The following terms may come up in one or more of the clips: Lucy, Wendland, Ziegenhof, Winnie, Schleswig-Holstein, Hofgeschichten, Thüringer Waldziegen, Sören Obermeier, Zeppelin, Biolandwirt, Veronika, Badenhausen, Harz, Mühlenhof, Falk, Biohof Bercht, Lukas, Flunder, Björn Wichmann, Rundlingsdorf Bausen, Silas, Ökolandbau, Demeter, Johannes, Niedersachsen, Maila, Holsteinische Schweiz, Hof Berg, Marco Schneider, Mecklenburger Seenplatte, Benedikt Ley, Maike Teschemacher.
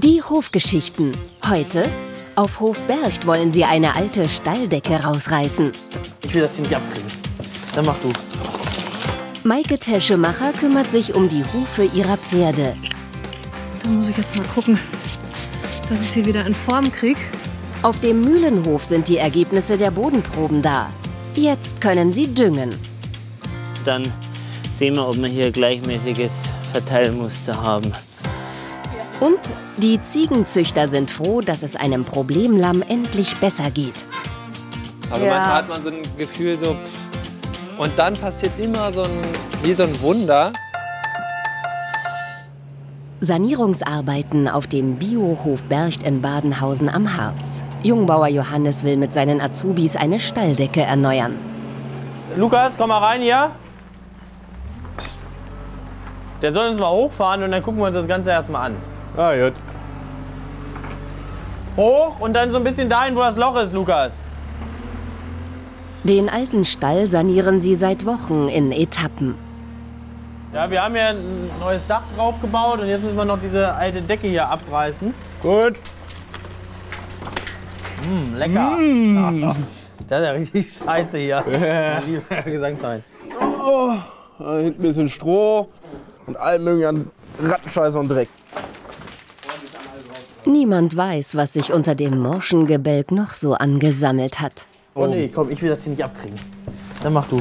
Die Hofgeschichten. Heute auf Hof Bercht wollen sie eine alte Stalldecke rausreißen. Ich will das hier nicht abkriegen. Dann mach du. Maike Teschemacher kümmert sich um die Hufe ihrer Pferde. Da muss ich jetzt mal gucken, dass ich sie wieder in Form kriege. Auf dem Mühlenhof sind die Ergebnisse der Bodenproben da. Jetzt können sie düngen. Dann sehen wir, ob wir hier gleichmäßiges Verteilmuster haben. Und die Ziegenzüchter sind froh, dass es einem Problemlamm endlich besser geht. Aber ja, manchmal hat man so ein Gefühl so. Und dann passiert immer wie so ein Wunder. Sanierungsarbeiten auf dem Biohof Bercht in Badenhausen am Harz. Jungbauer Johannes will mit seinen Azubis eine Stalldecke erneuern. Lukas, komm mal rein hier. Der soll uns mal hochfahren und dann gucken wir uns das Ganze erstmal an. Ah, gut. Hoch und dann so ein bisschen dahin, wo das Loch ist, Lukas. Den alten Stall sanieren sie seit Wochen in Etappen. Ja, wir haben ja ein neues Dach drauf gebaut und jetzt müssen wir noch diese alte Decke hier abreißen. Gut. Mmh, lecker. Mmh. Das ist ja richtig scheiße hier. Lieber Gesangverein. Oh, ein bisschen Stroh und allem möglichen Rattenscheiß und Dreck. Niemand weiß, was sich unter dem morschen Gebälk noch so angesammelt hat. Oh nee, komm, ich will das hier nicht abkriegen. Dann mach du.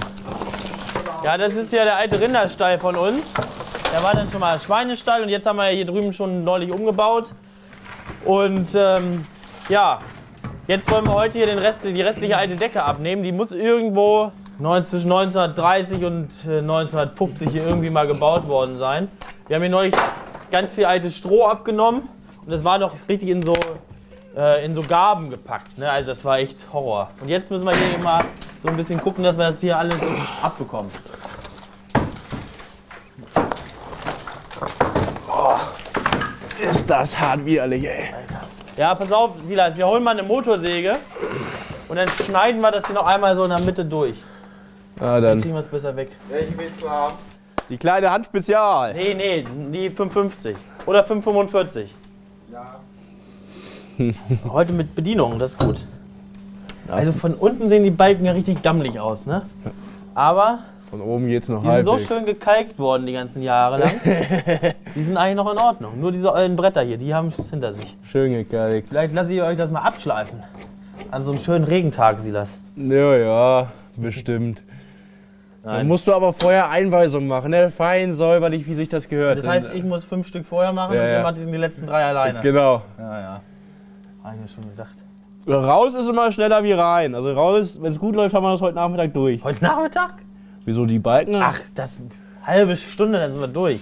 Ja, das ist ja der alte Rinderstall von uns. Der war dann schon mal Schweinestall und jetzt haben wir hier drüben schon neulich umgebaut. Und ja, jetzt wollen wir heute hier die restliche alte Decke abnehmen. Die muss irgendwo zwischen 1930 und 1950 hier irgendwie mal gebaut worden sein. Wir haben hier neulich ganz viel altes Stroh abgenommen und das war noch richtig in so Garben gepackt, ne? Also das war echt Horror. Und jetzt müssen wir hier mal so ein bisschen gucken, dass wir das hier alles abbekommen. Oh, ist das hart widerlich, ey. Alter. Ja, pass auf, Silas, wir holen mal eine Motorsäge und dann schneiden wir das hier noch einmal so in der Mitte durch. Ah, dann kriegen wir es besser weg. Welche willst du haben? Die kleine Hand Spezial. Nee, nee, die 5,50 oder 5,45. Ja. Heute mit Bedienung, das ist gut. Also von unten sehen die Balken ja richtig gammelig aus, ne? Aber von oben geht's noch halbwegs. Die sind so schön gekalkt worden die ganzen Jahre lang. Die sind eigentlich noch in Ordnung. Nur diese alten Bretter hier, die haben es hinter sich. Schön gekalkt. Vielleicht lasse ich euch das mal abschleifen. An so einem schönen Regentag, Silas. Ja, ja. Bestimmt. Nein. Dann musst du aber vorher Einweisungen machen, ne? Fein säuberlich, wie sich das gehört. Das heißt, ich muss 5 Stück vorher machen, ja, und ihr macht die letzten 3 alleine. Genau. Ja, ja. Hab ich mir schon gedacht. Raus ist immer schneller wie rein. Also raus, wenn es gut läuft, haben wir das heute Nachmittag durch. Heute Nachmittag? Wieso die Balken? Ach, das halbe Stunde, dann sind wir durch.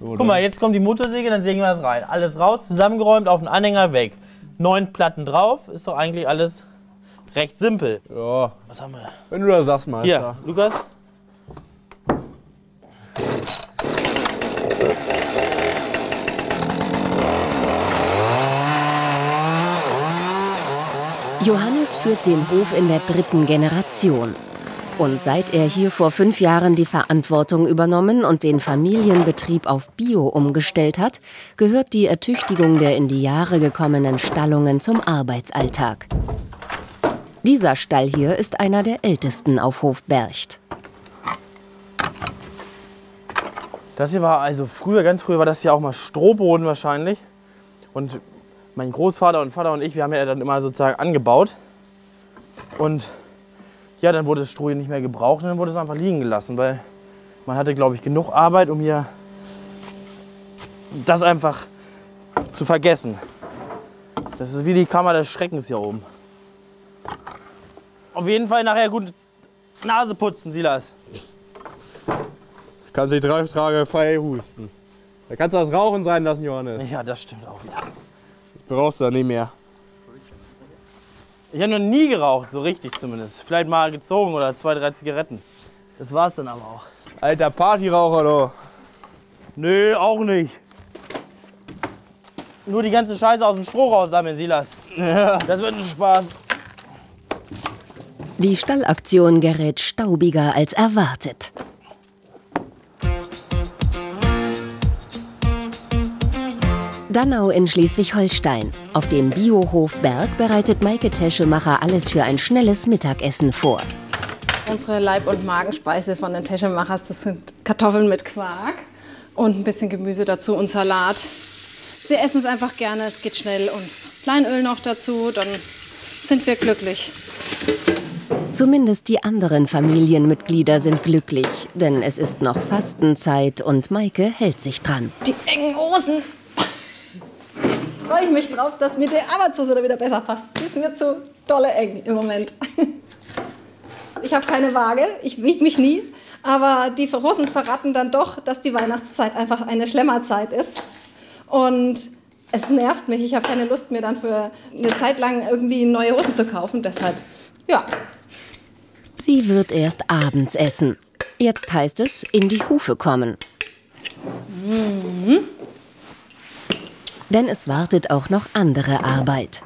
So, guck mal, jetzt kommt die Motorsäge, dann sägen wir das rein. Alles raus, zusammengeräumt, auf den Anhänger weg. 9 Platten drauf, ist doch eigentlich alles recht simpel. Ja. Was haben wir? Wenn du das sagst, Meister. Hier, Lukas. Johannes führt den Hof in der 3. Generation. Und seit er hier vor 5 Jahren die Verantwortung übernommen und den Familienbetrieb auf Bio umgestellt hat, gehört die Ertüchtigung der in die Jahre gekommenen Stallungen zum Arbeitsalltag. Dieser Stall hier ist einer der ältesten auf Hof Bercht. Das hier war also früher, ganz früher war das hier auch mal Strohboden wahrscheinlich. Und mein Großvater und Vater und ich, wir haben ja dann immer sozusagen angebaut. Und ja, dann wurde das Stroh hier nicht mehr gebraucht und dann wurde es einfach liegen gelassen, weil man hatte, glaube ich, genug Arbeit, um hier das einfach zu vergessen. Das ist wie die Kammer des Schreckens hier oben. Auf jeden Fall nachher gut Nase putzen, Silas. Kannst du die 3 Tage frei husten. Da kannst du das Rauchen sein lassen, Johannes. Ja, das stimmt auch wieder. Das brauchst du da nicht mehr. Ich habe noch nie geraucht, so richtig zumindest. Vielleicht mal gezogen oder 2, 3 Zigaretten. Das war's dann aber auch. Alter Partyraucher, du. Nö, auch nicht. Nur die ganze Scheiße aus dem Stroh raussammeln, Silas. Ja. Das wird ein Spaß. Die Stallaktion gerät staubiger als erwartet. Sannau in Schleswig-Holstein. Auf dem Biohof Berg bereitet Maike Teschemacher alles für ein schnelles Mittagessen vor. Unsere Leib- und Magenspeise von den Teschemachers, das sind Kartoffeln mit Quark und ein bisschen Gemüse dazu und Salat. Wir essen es einfach gerne, es geht schnell und Leinöl noch dazu, dann sind wir glücklich. Zumindest die anderen Familienmitglieder sind glücklich, denn es ist noch Fastenzeit und Maike hält sich dran. Die engen Hosen! Freue ich mich drauf, dass mir der Arbeitshose da wieder besser passt. Sie ist mir zu dolle eng im Moment. Ich habe keine Waage, ich wiege mich nie, aber die Hosen verraten dann doch, dass die Weihnachtszeit einfach eine Schlemmerzeit ist. Und es nervt mich, ich habe keine Lust mehr, dann für eine Zeit lang irgendwie neue Hosen zu kaufen, deshalb, ja. Sie wird erst abends essen. Jetzt heißt es, in die Hufe kommen. Mhm. Denn es wartet auch noch andere Arbeit.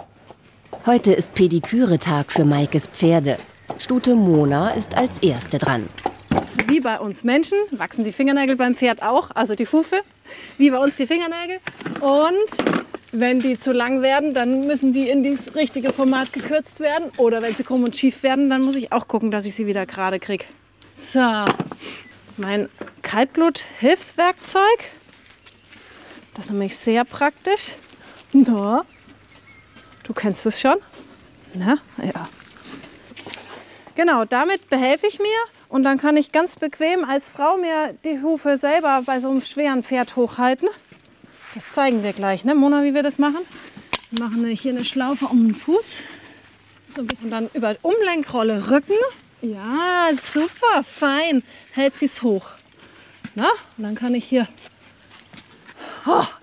Heute ist Pediküre-Tag für Maikes Pferde. Stute Mona ist als erste dran. Wie bei uns Menschen wachsen die Fingernägel beim Pferd auch, also die Hufe. Wie bei uns die Fingernägel. Und wenn die zu lang werden, dann müssen die in das richtige Format gekürzt werden. Oder wenn sie krumm und schief werden, dann muss ich auch gucken, dass ich sie wieder gerade kriege. So, mein Kaltblut-Hilfswerkzeug. Das ist nämlich sehr praktisch. Ja. Du kennst es schon? Na, ja. Genau, damit behelfe ich mir. Und dann kann ich ganz bequem als Frau mir die Hufe selber bei so einem schweren Pferd hochhalten. Das zeigen wir gleich, ne Mona, wie wir das machen. Wir machen hier eine Schlaufe um den Fuß. So ein bisschen dann über Umlenkrolle rücken. Ja, super, fein. Hält sie es hoch. Na, und dann kann ich hier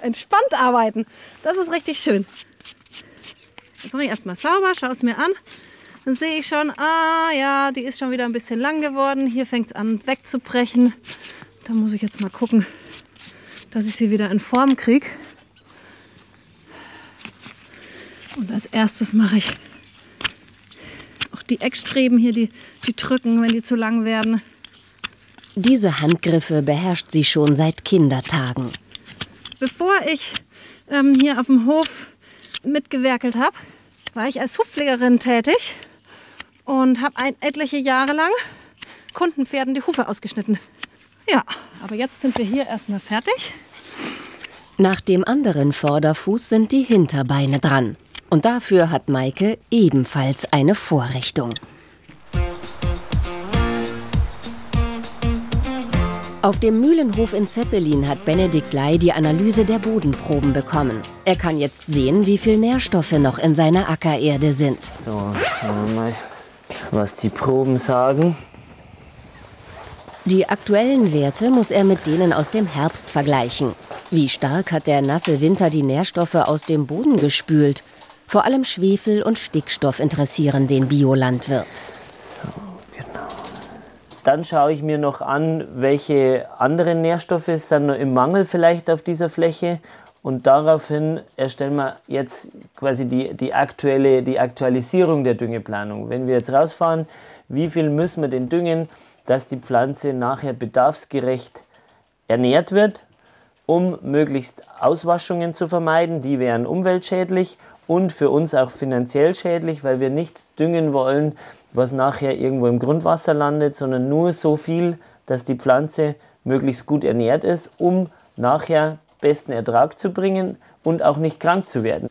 entspannt arbeiten. Das ist richtig schön. Das mache ich erstmal sauber, schau es mir an. Dann sehe ich schon, ah ja, die ist schon wieder ein bisschen lang geworden. Hier fängt es an wegzubrechen. Da muss ich jetzt mal gucken, dass ich sie wieder in Form kriege. Und als erstes mache ich auch die Eckstreben hier, die drücken, wenn die zu lang werden. Diese Handgriffe beherrscht sie schon seit Kindertagen. Bevor ich hier auf dem Hof mitgewerkelt habe, war ich als Hufpflegerin tätig. Und habe etliche Jahre lang Kundenpferden die Hufe ausgeschnitten. Ja, aber jetzt sind wir hier erstmal fertig. Nach dem anderen Vorderfuß sind die Hinterbeine dran. Und dafür hat Maike ebenfalls eine Vorrichtung. Auf dem Mühlenhof in Zeppelin hat Benedikt Ley die Analyse der Bodenproben bekommen. Er kann jetzt sehen, wie viel Nährstoffe noch in seiner Ackererde sind. So, schauen wir mal, was die Proben sagen. Die aktuellen Werte muss er mit denen aus dem Herbst vergleichen. Wie stark hat der nasse Winter die Nährstoffe aus dem Boden gespült? Vor allem Schwefel und Stickstoff interessieren den Biolandwirt. So, genau. Dann schaue ich mir noch an, welche anderen Nährstoffe sind noch im Mangel vielleicht auf dieser Fläche. Und daraufhin erstellen wir jetzt quasi die Aktualisierung der Düngeplanung. Wenn wir jetzt rausfahren, wie viel müssen wir denn düngen, dass die Pflanze nachher bedarfsgerecht ernährt wird, um möglichst Auswaschungen zu vermeiden. Die wären umweltschädlich und für uns auch finanziell schädlich, weil wir nicht düngen wollen, was nachher irgendwo im Grundwasser landet, sondern nur so viel, dass die Pflanze möglichst gut ernährt ist, um nachher besten Ertrag zu bringen und auch nicht krank zu werden.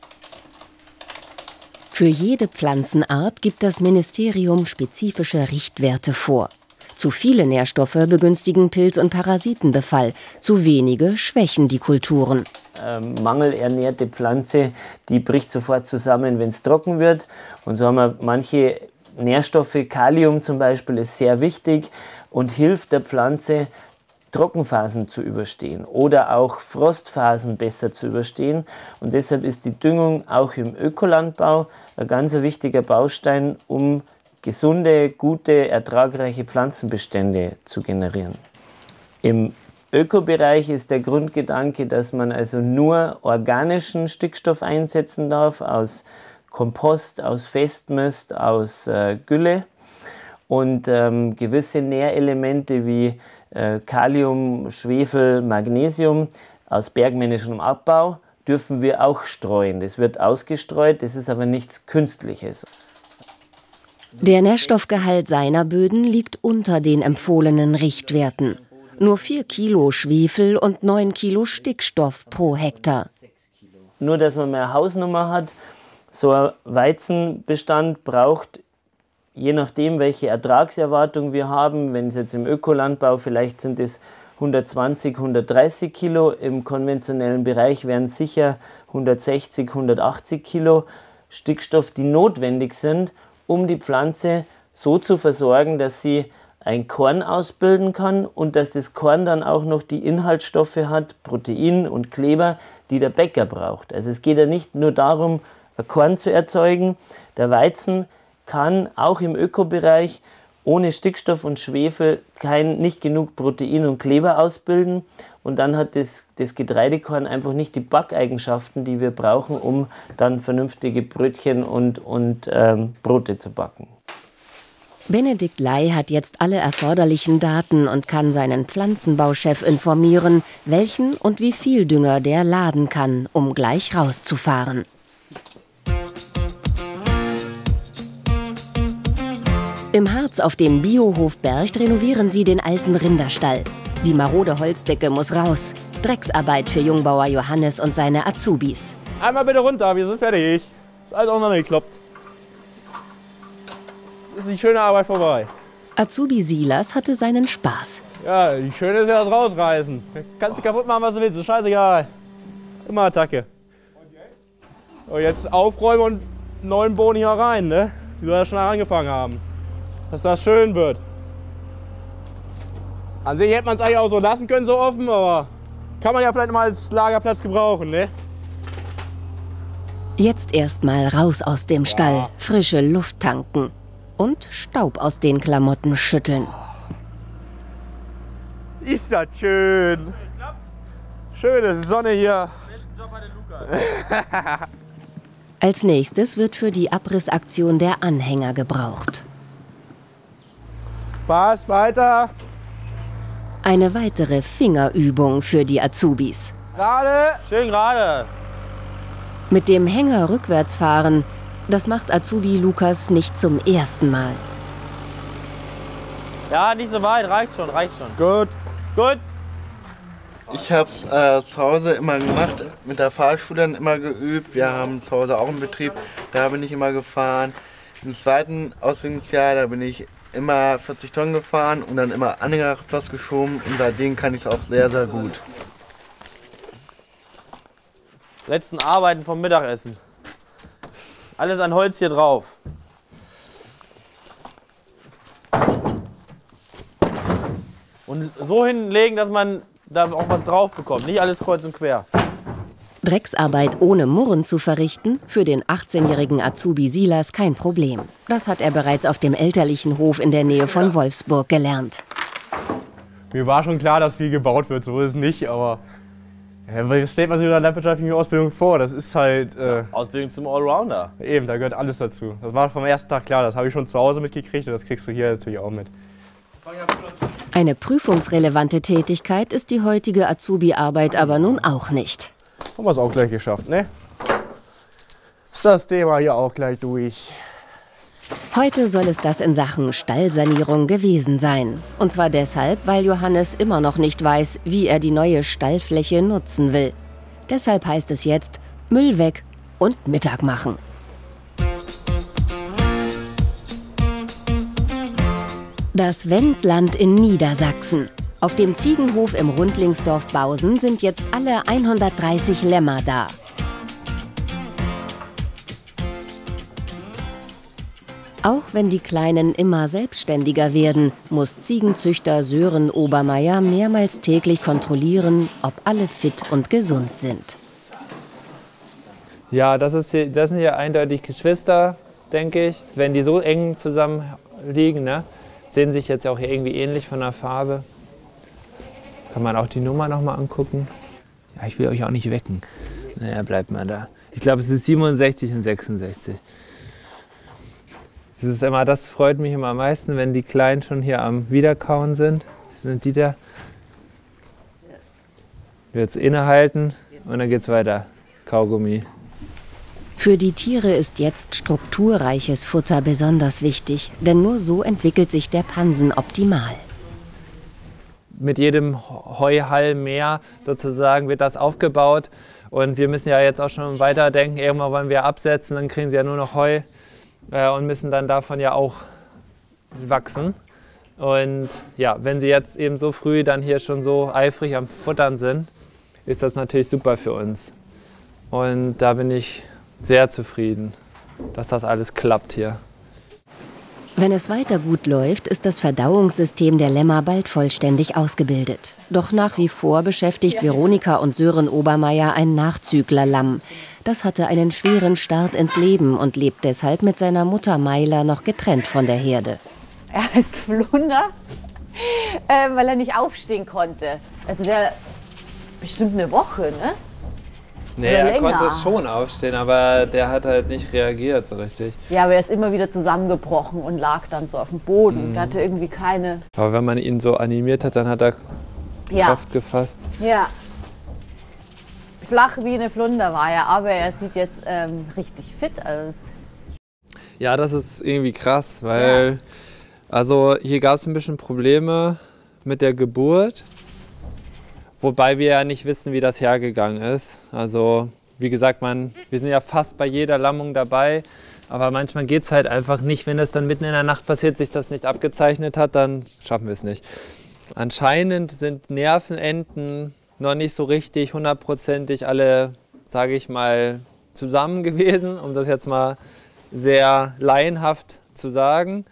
Für jede Pflanzenart gibt das Ministerium spezifische Richtwerte vor. Zu viele Nährstoffe begünstigen Pilz- und Parasitenbefall, zu wenige schwächen die Kulturen. Mangelernährte Pflanze, die bricht sofort zusammen, wenn es trocken wird. Und so haben wir manche Nährstoffe, Kalium zum Beispiel ist sehr wichtig und hilft der Pflanze, Trockenphasen zu überstehen oder auch Frostphasen besser zu überstehen. Und deshalb ist die Düngung auch im Ökolandbau ein ganz wichtiger Baustein, um gesunde, gute, ertragreiche Pflanzenbestände zu generieren. Im Ökobereich ist der Grundgedanke, dass man also nur organischen Stickstoff einsetzen darf, aus Kompost, aus Festmist, aus Gülle. Und gewisse Nährelemente wie Kalium, Schwefel, Magnesium aus bergmännischem Abbau dürfen wir auch streuen. Das wird ausgestreut, das ist aber nichts Künstliches. Der Nährstoffgehalt seiner Böden liegt unter den empfohlenen Richtwerten. Nur 4 Kilo Schwefel und 9 Kilo Stickstoff pro Hektar. Nur, dass man mehr Hausnummer hat, so ein Weizenbestand braucht, je nachdem, welche Ertragserwartung wir haben, wenn es jetzt im Ökolandbau, vielleicht sind es 120, 130 Kilo, im konventionellen Bereich wären sicher 160, 180 Kilo Stickstoff, die notwendig sind, um die Pflanze so zu versorgen, dass sie ein Korn ausbilden kann und dass das Korn dann auch noch die Inhaltsstoffe hat, Protein und Kleber, die der Bäcker braucht. Also es geht ja nicht nur darum, ein Korn zu erzeugen. Der Weizen kann auch im Ökobereich ohne Stickstoff und Schwefel nicht genug Protein und Kleber ausbilden. Und dann hat das Getreidekorn einfach nicht die Backeigenschaften, die wir brauchen, um dann vernünftige Brötchen und Brote zu backen. Benedikt Ley hat jetzt alle erforderlichen Daten und kann seinen Pflanzenbauchef informieren, welchen und wie viel Dünger der laden kann, um gleich rauszufahren. Im Harz auf dem Biohof Bercht renovieren sie den alten Rinderstall. Die marode Holzdecke muss raus. Drecksarbeit für Jungbauer Johannes und seine Azubis. Einmal bitte runter, wir sind fertig. Ist alles auch noch nicht gekloppt. Ist die schöne Arbeit vorbei. Azubi Silas hatte seinen Spaß. Ja, die Schöne ist ja das Rausreißen. Kannst du kaputt machen, was du willst, ist scheißegal. Immer Attacke. Und jetzt? Und jetzt aufräumen und einen neuen Boden hier rein, ne? Wie wir das schon angefangen haben. Dass das schön wird. An sich hätte man es eigentlich auch so lassen können, so offen, aber kann man ja vielleicht mal als Lagerplatz gebrauchen, ne? Jetzt erst mal raus aus dem Stall, ja. Frische Luft tanken und Staub aus den Klamotten schütteln. Ist das schön. Schöne Sonne hier. Besten Job hat der Lukas. Als nächstes wird für die Abrissaktion der Anhänger gebraucht. Passt weiter. Eine weitere Fingerübung für die Azubis. Gerade, schön gerade. Mit dem Hänger rückwärts fahren, das macht Azubi Lukas nicht zum ersten Mal. Ja, nicht so weit, reicht schon, reicht schon. Gut. Gut. Ich habe es zu Hause immer gemacht, mit der Fahrschule dann immer geübt. Wir haben zu Hause auch einen Betrieb, da bin ich immer gefahren. Im zweiten Ausbildungsjahr, da bin ich immer 40 Tonnen gefahren und dann immer Anhängerplatz geschoben und seitdem kann ich es auch sehr, sehr gut. Letzten Arbeiten vom Mittagessen. Alles an Holz hier drauf. Und so hinlegen, dass man da auch was drauf bekommt, nicht alles kreuz und quer. Drecksarbeit ohne Murren zu verrichten, für den 18-jährigen Azubi Silas kein Problem. Das hat er bereits auf dem elterlichen Hof in der Nähe von Wolfsburg gelernt. Mir war schon klar, dass viel gebaut wird, so ist es nicht, aber was stellt man sich unter landwirtschaftlichen Ausbildung vor? Das ist halt... Ausbildung zum Allrounder. Eben, da gehört alles dazu. Das war vom ersten Tag klar, das habe ich schon zu Hause mitgekriegt und das kriegst du hier natürlich auch mit. Eine prüfungsrelevante Tätigkeit ist die heutige Azubi-Arbeit aber nun auch nicht. Haben wir es auch gleich geschafft, ne? Ist das Thema hier auch gleich durch. Heute soll es das in Sachen Stallsanierung gewesen sein. Und zwar deshalb, weil Johannes immer noch nicht weiß, wie er die neue Stallfläche nutzen will. Deshalb heißt es jetzt, Müll weg und Mittag machen. Das Wendland in Niedersachsen. Auf dem Ziegenhof im Rundlingsdorf Bausen sind jetzt alle 130 Lämmer da. Auch wenn die Kleinen immer selbstständiger werden, muss Ziegenzüchter Sören Obermeier mehrmals täglich kontrollieren, ob alle fit und gesund sind. Ja, das sind ja eindeutig Geschwister, denke ich. Wenn die so eng zusammen liegen, ne, sehen sich jetzt auch hier irgendwie ähnlich von der Farbe. Kann man auch die Nummer noch mal angucken? Ja, ich will euch auch nicht wecken. Naja, bleibt mal da. Ich glaube, es ist 67 und 66. Das ist immer, das freut mich immer am meisten, wenn die Kleinen schon hier am Wiederkauen sind. Das sind die da. Jetzt innehalten und dann geht's weiter. Kaugummi. Für die Tiere ist jetzt strukturreiches Futter besonders wichtig, denn nur so entwickelt sich der Pansen optimal. Mit jedem Heuhall mehr sozusagen wird das aufgebaut. Und wir müssen ja jetzt auch schon weiterdenken, irgendwann wollen wir absetzen, dann kriegen sie ja nur noch Heu und müssen dann davon ja auch wachsen. Und ja, wenn sie jetzt eben so früh dann hier schon so eifrig am Futtern sind, ist das natürlich super für uns. Und da bin ich sehr zufrieden, dass das alles klappt hier. Wenn es weiter gut läuft, ist das Verdauungssystem der Lämmer bald vollständig ausgebildet. Doch nach wie vor beschäftigt Veronika und Sören Obermeier ein Nachzüglerlamm. Das hatte einen schweren Start ins Leben und lebt deshalb mit seiner Mutter Maila noch getrennt von der Herde. Er heißt Flunder, weil er nicht aufstehen konnte. Also der bestimmt eine Woche, ne? Nee, er konnte schon aufstehen, aber der hat halt nicht reagiert so richtig. Ja, aber er ist immer wieder zusammengebrochen und lag dann so auf dem Boden. Mhm. Er hatte irgendwie keine... Aber wenn man ihn so animiert hat, dann hat er Kraft gefasst. Ja. Flach wie eine Flunder war er, aber er sieht jetzt richtig fit aus. Ja, das ist irgendwie krass, weil... Ja. Also hier gab es ein bisschen Probleme mit der Geburt. Wobei wir ja nicht wissen, wie das hergegangen ist. Also wie gesagt, wir sind ja fast bei jeder Lammung dabei. Aber manchmal geht es halt einfach nicht. Wenn das dann mitten in der Nacht passiert, sich das nicht abgezeichnet hat, dann schaffen wir es nicht. Anscheinend sind Nervenenden noch nicht so richtig hundertprozentig alle, sage ich mal, zusammen gewesen. Um das jetzt mal sehr laienhaft zu sagen.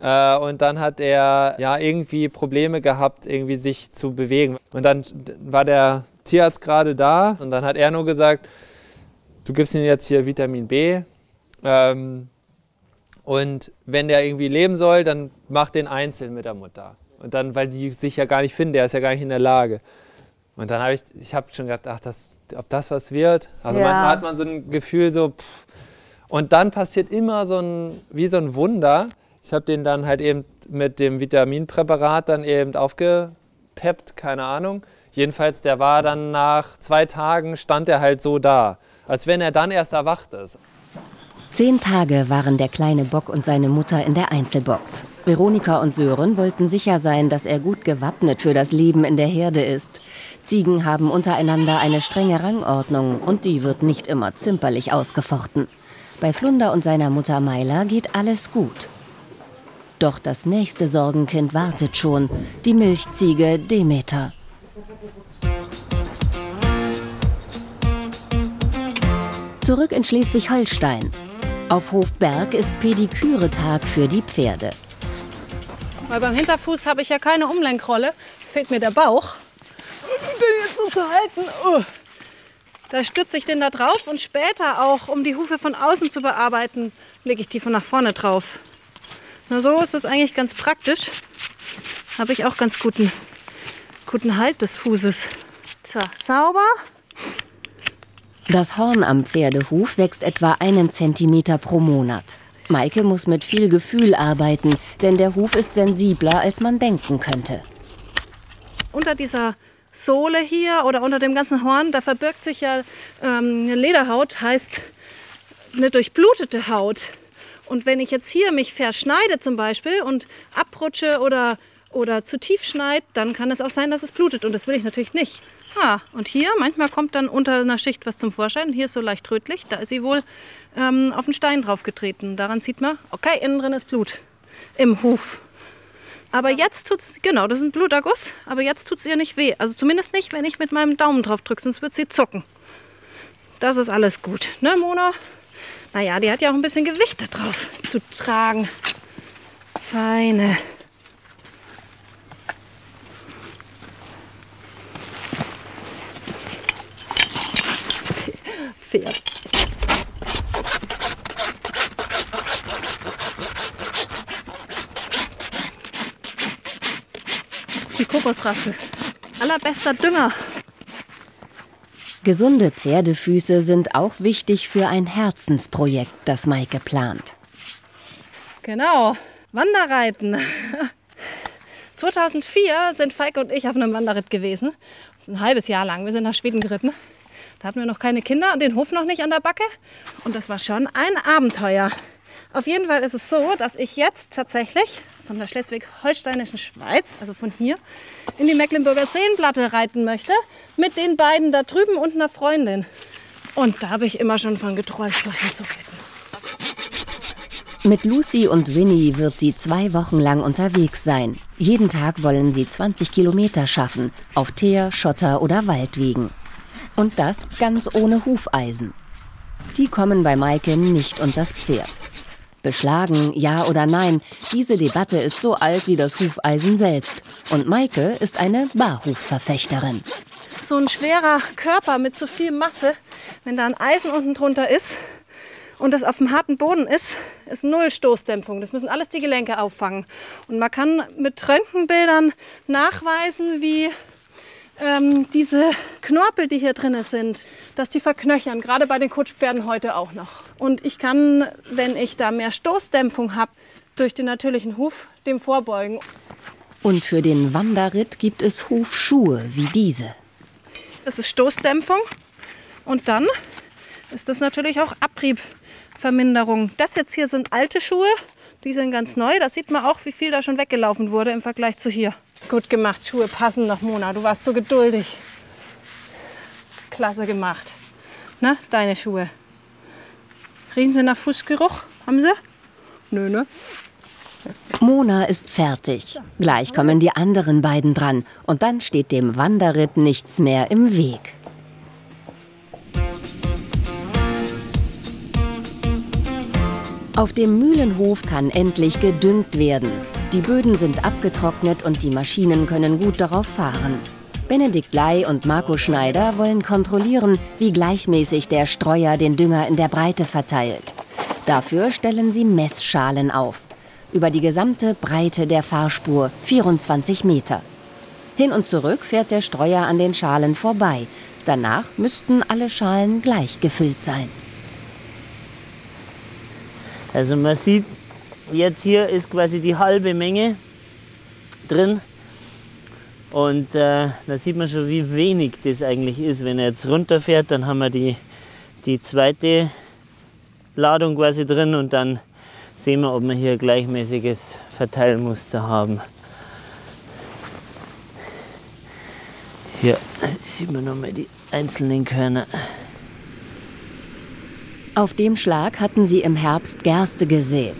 Und dann hat er ja irgendwie Probleme gehabt, irgendwie sich zu bewegen. Und dann war der Tierarzt gerade da und dann hat er nur gesagt, du gibst ihm jetzt hier Vitamin B. Und wenn der irgendwie leben soll, dann mach den einzeln mit der Mutter. Und dann, weil die sich ja gar nicht finden, der ist ja gar nicht in der Lage. Und dann habe ich hab schon gedacht, ach, ob das was wird? Also manchmal hat man so ein Gefühl so, pff. Und dann passiert immer wie so ein Wunder. Ich habe den dann halt eben mit dem Vitaminpräparat dann eben aufgepeppt, keine Ahnung. Jedenfalls, der war dann nach 2 Tagen, stand er halt so da, als wenn er dann erst erwacht ist. 10 Tage waren der kleine Bock und seine Mutter in der Einzelbox. Veronika und Sören wollten sicher sein, dass er gut gewappnet für das Leben in der Herde ist. Ziegen haben untereinander eine strenge Rangordnung und die wird nicht immer zimperlich ausgefochten. Bei Flunder und seiner Mutter Maila geht alles gut. Doch das nächste Sorgenkind wartet schon, die Milchziege Demeter. Zurück in Schleswig-Holstein. Auf Hof Berg ist Pediküre-Tag für die Pferde. Weil beim Hinterfuß habe ich ja keine Umlenkrolle, fehlt mir der Bauch. Und den jetzt so zu halten, da stütze ich den da drauf und später auch, um die Hufe von außen zu bearbeiten, lege ich die von nach vorne drauf. Na, so ist es eigentlich ganz praktisch. Habe ich auch ganz guten Halt des Fußes. So, sauber. Das Horn am Pferdehuf wächst etwa 1 Zentimeter pro Monat. Maike muss mit viel Gefühl arbeiten, denn der Huf ist sensibler, als man denken könnte. Unter dieser Sohle hier oder unter dem ganzen Horn, da verbirgt sich ja eine Lederhaut, heißt eine durchblutete Haut. Und wenn ich jetzt hier mich verschneide zum Beispiel und abrutsche oder zu tief schneide, dann kann es auch sein, dass es blutet. Und das will ich natürlich nicht. Ah, und hier, manchmal kommt dann unter einer Schicht was zum Vorschein. Hier ist so leicht rötlich, da ist sie wohl auf den Stein drauf getreten. Daran sieht man, okay, innen drin ist Blut im Huf. Aber jetzt tut's, genau, das ist ein Bluterguss, aber jetzt tut's ihr nicht weh. Also zumindest nicht, wenn ich mit meinem Daumen drauf drücke, sonst wird sie zucken. Das ist alles gut, ne Mona? Naja, die hat ja auch ein bisschen Gewicht da drauf zu tragen. Feine. Pferd. Die Kokosraspel. Allerbester Dünger. Gesunde Pferdefüße sind auch wichtig für ein Herzensprojekt, das Maike plant. Genau, Wanderreiten. 2004 sind Falk und ich auf einem Wanderritt gewesen. Ein halbes Jahr lang. Wir sind nach Schweden geritten. Da hatten wir noch keine Kinder und den Hof noch nicht an der Backe. Und das war schon ein Abenteuer. Auf jeden Fall ist es so, dass ich jetzt tatsächlich von der schleswig-holsteinischen Schweiz, also von hier, in die Mecklenburger Seenplatte reiten möchte. Mit den beiden da drüben und einer Freundin. Und da habe ich immer schon von geträumt, dahin zu reiten. Mit Lucy und Winnie wird sie 2 Wochen lang unterwegs sein. Jeden Tag wollen sie 20 Kilometer schaffen, auf Teer, Schotter oder Waldwegen. Und das ganz ohne Hufeisen. Die kommen bei Maike nicht unters Pferd. Beschlagen, ja oder nein, diese Debatte ist so alt wie das Hufeisen selbst. Und Maike ist eine Barhufverfechterin. So ein schwerer Körper mit so viel Masse, wenn da ein Eisen unten drunter ist, und das auf dem harten Boden ist, ist 0 Stoßdämpfung. Das müssen alles die Gelenke auffangen. Und man kann mit Röntgenbildern nachweisen, wie diese Knorpel, die hier drin sind, dass die verknöchern. Gerade bei den Kutschpferden heute auch noch. Und ich kann, wenn ich da mehr Stoßdämpfung habe, durch den natürlichen Huf dem vorbeugen. Und für den Wanderritt gibt es Hufschuhe wie diese. Das ist Stoßdämpfung. Und dann ist das natürlich auch Abrieb. Verminderung. Das jetzt hier sind alte Schuhe, die sind ganz neu. Da sieht man auch, wie viel da schon weggelaufen wurde im Vergleich zu hier. Gut gemacht, Schuhe passen noch, Mona. Du warst so geduldig. Klasse gemacht. Na, deine Schuhe. Riechen sie nach Fußgeruch? Haben sie? Nö, ne? Mona ist fertig. Gleich kommen die anderen beiden dran. Und dann steht dem Wanderritt nichts mehr im Weg. Auf dem Mühlenhof kann endlich gedüngt werden. Die Böden sind abgetrocknet und die Maschinen können gut darauf fahren. Benedikt Ley und Marco Schneider wollen kontrollieren, wie gleichmäßig der Streuer den Dünger in der Breite verteilt. Dafür stellen sie Messschalen auf. Über die gesamte Breite der Fahrspur, 24 Meter. Hin und zurück fährt der Streuer an den Schalen vorbei. Danach müssten alle Schalen gleich gefüllt sein. Also man sieht, jetzt hier ist quasi die halbe Menge drin und da sieht man schon, wie wenig das eigentlich ist. Wenn er jetzt runterfährt, dann haben wir die zweite Ladung quasi drin und dann sehen wir, ob wir hier ein gleichmäßiges Verteilmuster haben. Hier sieht man nochmal die einzelnen Körner. Auf dem Schlag hatten sie im Herbst Gerste gesät.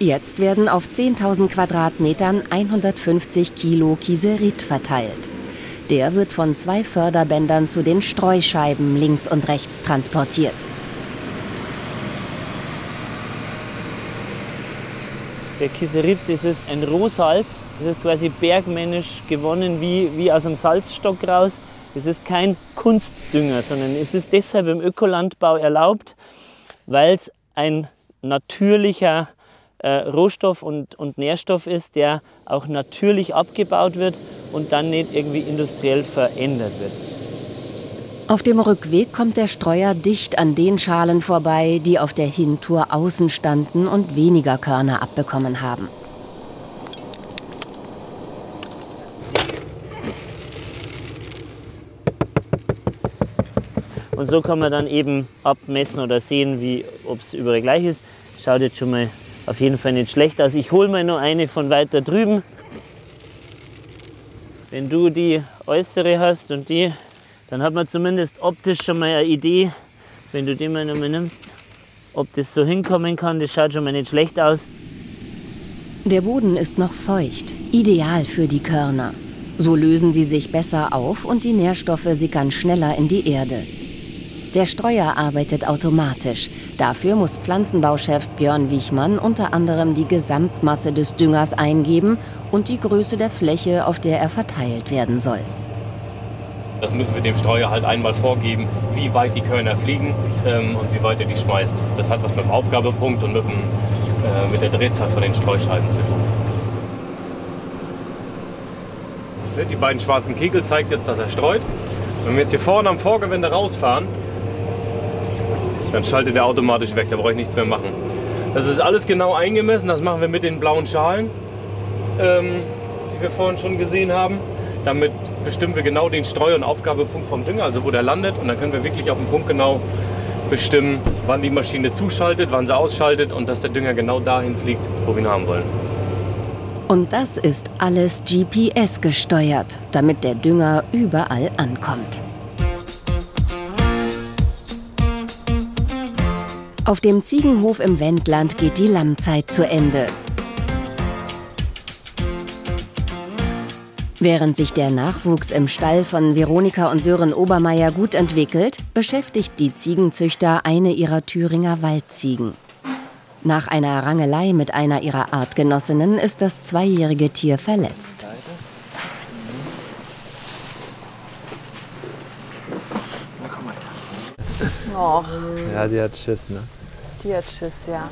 Jetzt werden auf 10.000 Quadratmetern 150 Kilo Kieserit verteilt. Der wird von 2 Förderbändern zu den Streuscheiben links und rechts transportiert. Der Kieserit, das ist ein Rohsalz. Das ist quasi bergmännisch gewonnen, wie aus einem Salzstock raus. Das ist kein Kunstdünger, sondern es ist deshalb im Ökolandbau erlaubt, weil es ein natürlicher Rohstoff und Nährstoff ist, der auch natürlich abgebaut wird und dann nicht irgendwie industriell verändert wird. Auf dem Rückweg kommt der Streuer dicht an den Schalen vorbei, die auf der Hintour außen standen und weniger Körner abbekommen haben. Und so kann man dann eben abmessen oder sehen, ob es überall gleich ist. Schaut jetzt schon mal auf jeden Fall nicht schlecht aus. Ich hole mal noch eine von weiter drüben. Wenn du die äußere hast und die, dann hat man zumindest optisch schon mal eine Idee, wenn du die mal noch mal nimmst, ob das so hinkommen kann. Das schaut schon mal nicht schlecht aus. Der Boden ist noch feucht, ideal für die Körner. So lösen sie sich besser auf und die Nährstoffe sickern schneller in die Erde. Der Streuer arbeitet automatisch. Dafür muss Pflanzenbauchef Björn Wichmann unter anderem die Gesamtmasse des Düngers eingeben und die Größe der Fläche, auf der er verteilt werden soll. Das müssen wir dem Streuer halt einmal vorgeben, wie weit die Körner fliegen und wie weit er die schmeißt. Das hat was mit dem Aufgabepunkt und mit der Drehzahl von den Streuscheiben zu tun. Die beiden schwarzen Kegel zeigen jetzt, dass er streut. Wenn wir jetzt hier vorne am Vorgewende rausfahren, dann schaltet er automatisch weg, da brauche ich nichts mehr machen. Das ist alles genau eingemessen, das machen wir mit den blauen Schalen, die wir vorhin schon gesehen haben, damit bestimmen wir genau den Streu- und Aufgabepunkt vom Dünger, also wo der landet. Und dann können wir wirklich auf den Punkt genau bestimmen, wann die Maschine zuschaltet, wann sie ausschaltet und dass der Dünger genau dahin fliegt, wo wir ihn haben wollen. Und das ist alles GPS gesteuert, damit der Dünger überall ankommt. Auf dem Ziegenhof im Wendland geht die Lammzeit zu Ende. Während sich der Nachwuchs im Stall von Veronika und Sören Obermeier gut entwickelt, beschäftigt die Ziegenzüchter eine ihrer Thüringer Waldziegen. Nach einer Rangelei mit einer ihrer Artgenossinnen ist das zweijährige Tier verletzt. Och. Ja, die hat Schiss, ne? Die hat Schiss, ja.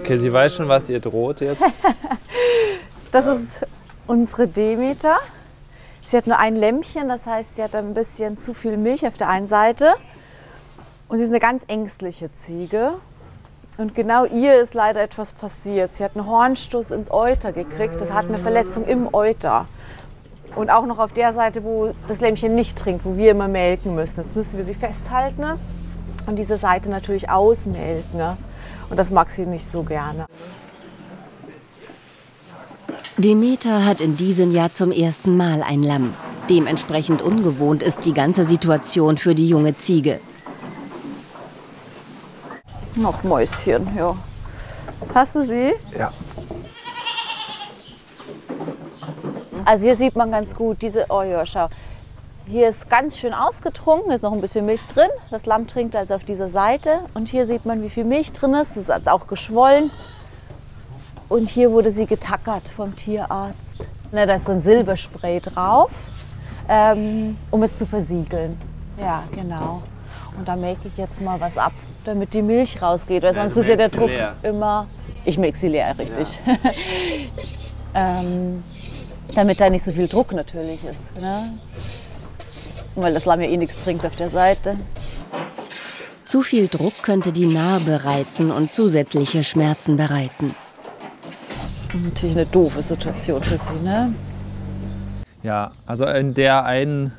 Okay, sie weiß schon, was ihr droht jetzt. Das ist unsere Demeter. Sie hat nur ein Lämmchen, das heißt, sie hat ein bisschen zu viel Milch auf der einen Seite. Und sie ist eine ganz ängstliche Ziege. Und genau ihr ist leider etwas passiert. Sie hat einen Hornstoß ins Euter gekriegt. Das hat eine Verletzung im Euter. Und auch noch auf der Seite, wo das Lämmchen nicht trinkt, wo wir immer melken müssen. Jetzt müssen wir sie festhalten und diese Seite natürlich ausmelken. Und das mag sie nicht so gerne. Demeter hat in diesem Jahr zum ersten Mal ein Lamm. Dementsprechend ungewohnt ist die ganze Situation für die junge Ziege. Noch Mäuschen, ja. Hast du sie? Ja. Also hier sieht man ganz gut diese, oh ja, schau. Hier ist ganz schön ausgetrunken, ist noch ein bisschen Milch drin. Das Lamm trinkt also auf dieser Seite. Und hier sieht man, wie viel Milch drin ist. Es ist auch geschwollen. Und hier wurde sie getackert vom Tierarzt. Na, da ist so ein Silberspray drauf, um es zu versiegeln. Ja, genau. Und da melke ich jetzt mal was ab, damit die Milch rausgeht. Weil sonst ist ja der Druck leer. Immer... Ich melke sie leer, richtig. Ja. Damit da nicht so viel Druck natürlich ist, ne? Weil das Lamm ja eh nichts trinkt auf der Seite. Zu viel Druck könnte die Narbe reizen und zusätzliche Schmerzen bereiten. Natürlich eine doofe Situation für sie, ne? Ja, also in der einen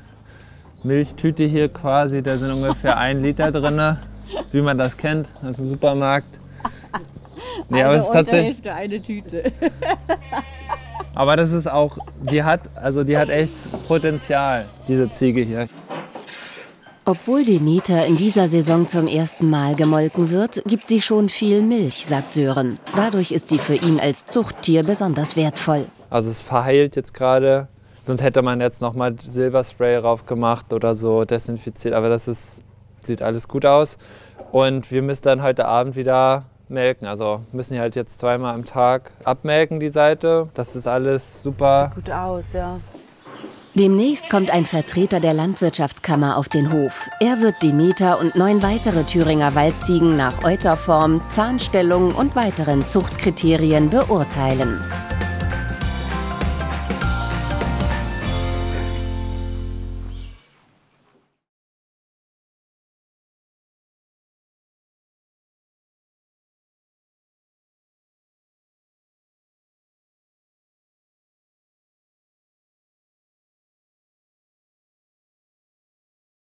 Milchtüte hier quasi, da sind ungefähr 1 Liter drin, wie man das kennt aus dem Supermarkt. Nee, aber es ist tatsächlich eine Tüte. Aber das ist auch, die hat echt Potenzial, diese Ziege hier. Obwohl Demeter in dieser Saison zum ersten Mal gemolken wird, gibt sie schon viel Milch, sagt Sören. Dadurch ist sie für ihn als Zuchttier besonders wertvoll. Also es verheilt jetzt gerade, sonst hätte man jetzt noch mal Silberspray drauf gemacht oder so desinfiziert. Aber das ist, sieht alles gut aus. Und wir müssen dann heute Abend wieder melken. Also müssen halt jetzt 2-mal am Tag abmelken, die Seite. Das ist alles super. Sieht gut aus, ja. Demnächst kommt ein Vertreter der Landwirtschaftskammer auf den Hof. Er wird Demeter und 9 weitere Thüringer Waldziegen nach Euterform, Zahnstellung und weiteren Zuchtkriterien beurteilen.